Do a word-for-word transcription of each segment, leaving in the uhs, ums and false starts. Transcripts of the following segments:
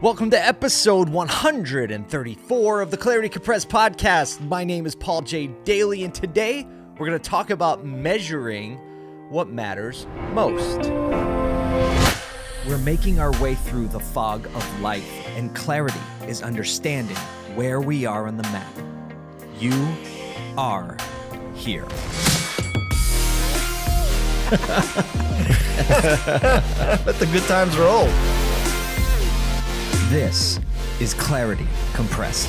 Welcome to episode one hundred thirty-four of the Clarity Compressed podcast. My name is Paul J. Daly, and today we're going to talk about measuring what matters most. We're making our way through the fog of life, and clarity is understanding where we are on the map. You are here. Let the good times roll. This is Clarity Compressed.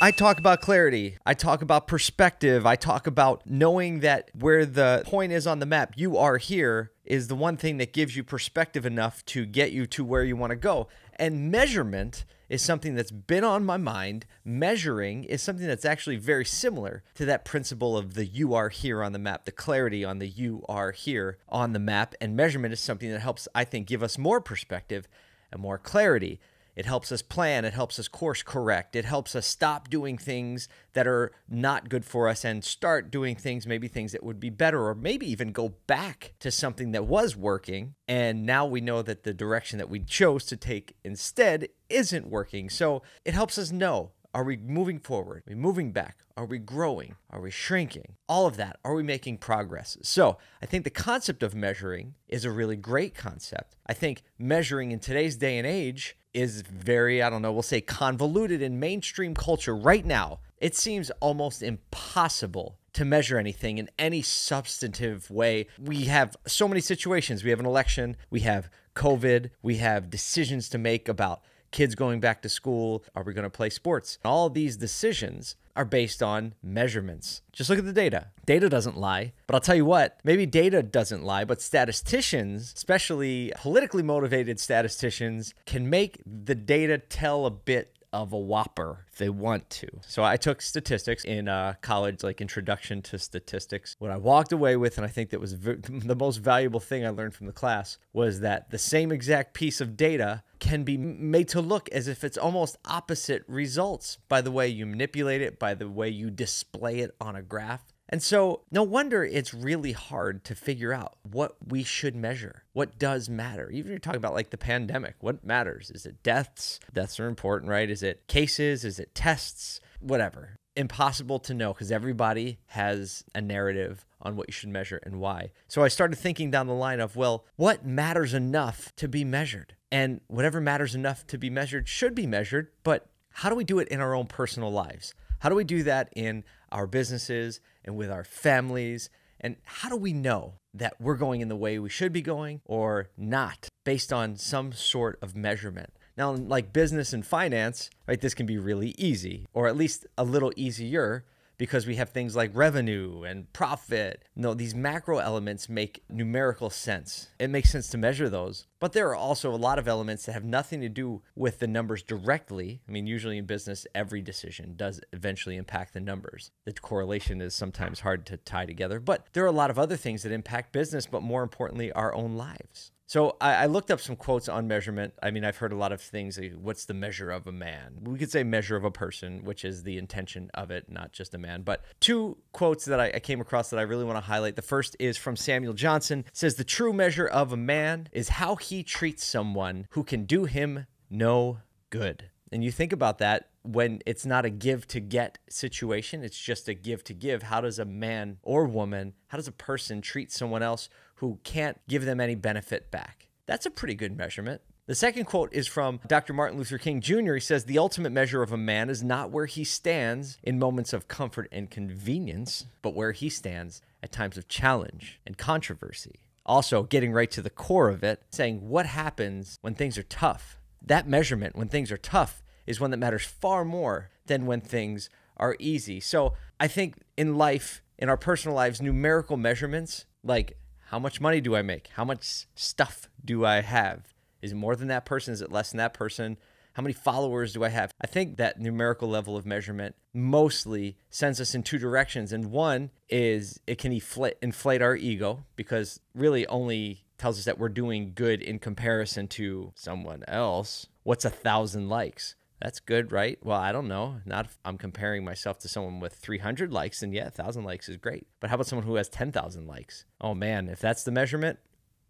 I talk about clarity. I talk about perspective. I talk about knowing that where the point is on the map, you are here, is the one thing that gives you perspective enough to get you to where you want to go. And measurement is something that's been on my mind. Measuring is something that's actually very similar to that principle of the you are here on the map, the clarity on the you are here on the map. And measurement is something that helps, I think, give us more perspective and more clarity. It helps us plan. It helps us course correct. It helps us stop doing things that are not good for us and start doing things, maybe things that would be better, or maybe even go back to something that was working. And now we know that the direction that we chose to take instead isn't working. So it helps us know, are we moving forward? Are we moving back? Are we growing? Are we shrinking? All of that. Are we making progress? So I think the concept of measuring is a really great concept. I think measuring in today's day and age is very, I don't know, we'll say convoluted in mainstream culture right now. It seems almost impossible to measure anything in any substantive way. We have so many situations. We have an election. We have COVID. We have decisions to make about kids going back to school. Are we going to play sports? All of these decisions are based on measurements. Just look at the data. Data doesn't lie, but I'll tell you what, maybe data doesn't lie, but statisticians, especially politically motivated statisticians, can make the data tell a bit of a whopper if they want to. So I took statistics in uh, college, like introduction to statistics. What I walked away with, and I think that was v the most valuable thing I learned from the class, was that the same exact piece of data can be made to look as if it's almost opposite results by the way you manipulate it, by the way you display it on a graph. And so no wonder it's really hard to figure out what we should measure, what does matter. Even if you're talking about like the pandemic, what matters? Is it deaths? Deaths are important, right? Is it cases? Is it tests? Whatever. Impossible to know because everybody has a narrative on what you should measure and why. So I started thinking down the line of, well, what matters enough to be measured? And whatever matters enough to be measured should be measured, but how do we do it in our own personal lives? How do we do that in our businesses and with our families? And how do we know that we're going in the way we should be going or not based on some sort of measurement? Now, like business and finance, right, this can be really easy, or at least a little easier, because we have things like revenue and profit. No, these macro elements make numerical sense. It makes sense to measure those. But there are also a lot of elements that have nothing to do with the numbers directly. I mean, usually in business, every decision does eventually impact the numbers. The correlation is sometimes hard to tie together. But there are a lot of other things that impact business, but more importantly, our own lives. So I, I looked up some quotes on measurement. I mean, I've heard a lot of things like, what's the measure of a man? We could say measure of a person, which is the intention of it, not just a man. But two quotes that I, I came across that I really want to highlight. The first is from Samuel Johnson. It says, the true measure of a man is how he treats someone who can do him no good. And you think about that. When it's not a give to get situation, it's just a give to give. How does a man or woman, how does a person treat someone else who can't give them any benefit back? That's a pretty good measurement. The second quote is from Doctor Martin Luther King Junior He says, the ultimate measure of a man is not where he stands in moments of comfort and convenience, but where he stands at times of challenge and controversy. Also, getting right to the core of it, saying what happens when things are tough. That measurement, when things are tough, is one that matters far more than when things are easy. So I think in life, in our personal lives, numerical measurements, like how much money do I make? How much stuff do I have? Is it more than that person? Is it less than that person? How many followers do I have? I think that numerical level of measurement mostly sends us in two directions. And one is it can inflate, inflate our ego, because really only tells us that we're doing good in comparison to someone else. What's a thousand likes? That's good, right? Well, I don't know. Not if I'm comparing myself to someone with three hundred likes, and yeah, one thousand likes is great. But how about someone who has ten thousand likes? Oh man, if that's the measurement,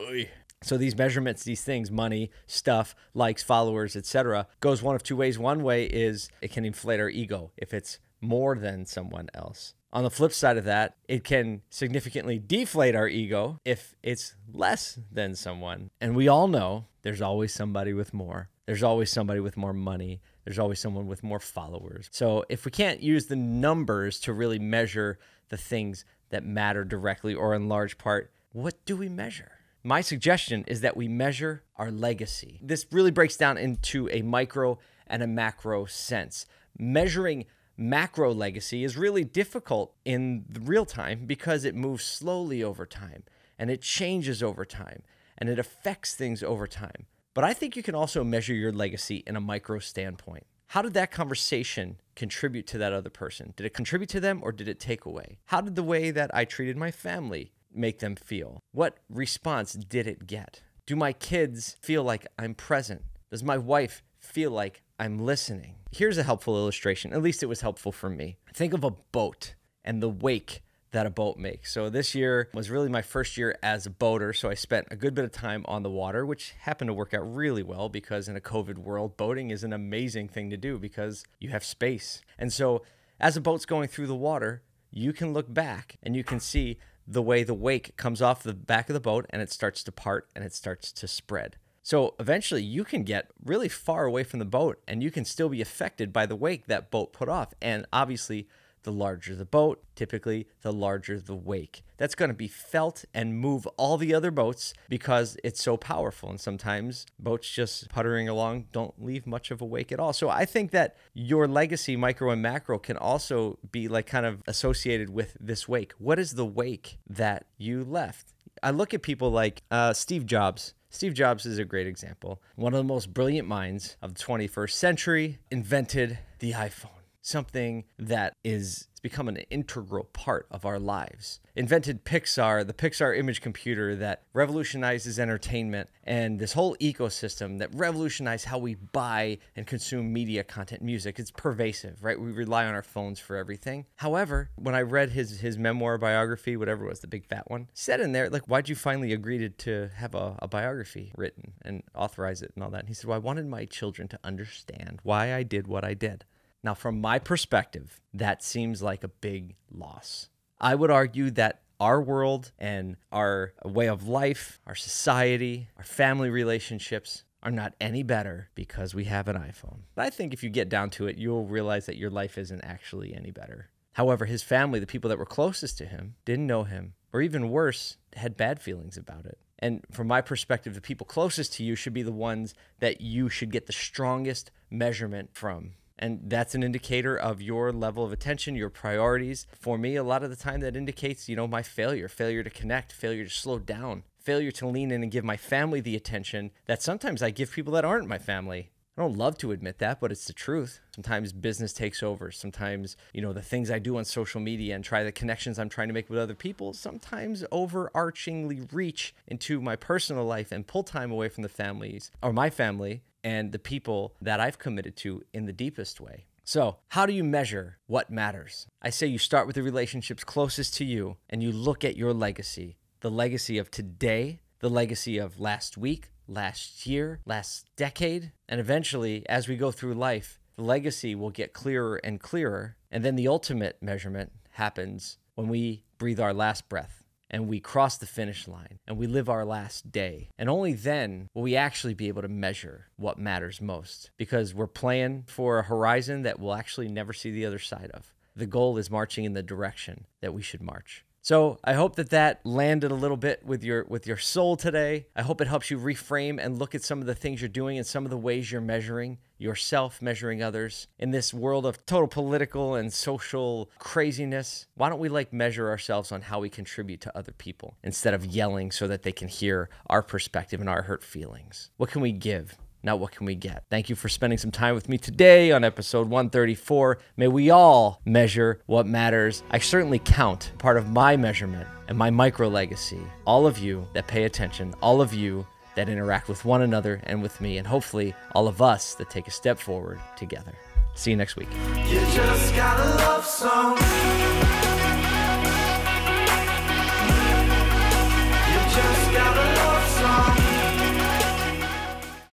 oy, So these measurements, these things, money, stuff, likes, followers, et cetera, goes one of two ways. One way is it can inflate our ego if it's more than someone else. On the flip side of that, it can significantly deflate our ego if it's less than someone. And we all know there's always somebody with more. There's always somebody with more money. There's always someone with more followers. So if we can't use the numbers to really measure the things that matter directly or in large part, what do we measure? My suggestion is that we measure our legacy. This really breaks down into a micro and a macro sense. Measuring macro legacy is really difficult in real time because it moves slowly over time, and it changes over time, and it affects things over time. But I think you can also measure your legacy in a micro standpoint. How did that conversation contribute to that other person? Did it contribute to them or did it take away? How did the way that I treated my family make them feel? What response did it get? Do my kids feel like I'm present? Does my wife feel like I'm listening? Here's a helpful illustration. At least it was helpful for me. Think of a boat and the wake that a boat makes. So this year was really my first year as a boater, so I spent a good bit of time on the water, which happened to work out really well because in a COVID world, boating is an amazing thing to do because you have space. And so as a boat's going through the water, you can look back and you can see the way the wake comes off the back of the boat and it starts to part and it starts to spread. So eventually you can get really far away from the boat and you can still be affected by the wake that boat put off. And obviously the larger the boat, typically the larger the wake. That's going to be felt and move all the other boats because it's so powerful. And sometimes boats just puttering along don't leave much of a wake at all. So I think that your legacy, micro and macro, can also be like kind of associated with this wake. What is the wake that you left? I look at people like uh, Steve Jobs. Steve Jobs is a great example. One of the most brilliant minds of the twenty-first century invented the iPhone. Something that is become an integral part of our lives. Invented Pixar, the Pixar image computer that revolutionizes entertainment and this whole ecosystem that revolutionized how we buy and consume media content, music. It's pervasive, right? We rely on our phones for everything. However, when I read his his memoir biography, whatever it was, the big fat one, said in there, like, why'd you finally agree to, to have a, a biography written and authorize it and all that? And he said, well, I wanted my children to understand why I did what I did. Now, from my perspective, that seems like a big loss. I would argue that our world and our way of life, our society, our family relationships are not any better because we have an iPhone. But I think if you get down to it, you'll realize that your life isn't actually any better. However, his family, the people that were closest to him, didn't know him, or even worse, had bad feelings about it. And from my perspective, the people closest to you should be the ones that you should get the strongest measurement from. And that's an indicator of your level of attention, your priorities. For me, a lot of the time that indicates, you know, my failure, failure to connect, failure to slow down, failure to lean in and give my family the attention that sometimes I give people that aren't my family. I don't love to admit that, but it's the truth. Sometimes business takes over. Sometimes, you know, the things I do on social media and try the connections I'm trying to make with other people sometimes overarchingly reach into my personal life and pull time away from the families or my family and the people that I've committed to in the deepest way. So how do you measure what matters? I say you start with the relationships closest to you and you look at your legacy, the legacy of today, the legacy of last week, last year, last decade. And eventually, as we go through life, the legacy will get clearer and clearer. And then the ultimate measurement happens when we breathe our last breath and we cross the finish line and we live our last day. And only then will we actually be able to measure what matters most, because we're playing for a horizon that we'll actually never see the other side of. The goal is marching in the direction that we should march. So I hope that that landed a little bit with your with your soul today. I hope it helps you reframe and look at some of the things you're doing and some of the ways you're measuring yourself, measuring others. In this world of total political and social craziness, why don't we like measure ourselves on how we contribute to other people instead of yelling so that they can hear our perspective and our hurt feelings? What can we give? Now, what can we get? Thank you for spending some time with me today on episode one thirty-four. May we all measure what matters. I certainly count part of my measurement and my micro legacy. All of you that pay attention, all of you that interact with one another and with me, and hopefully all of us that take a step forward together. See you next week. You just got a love song.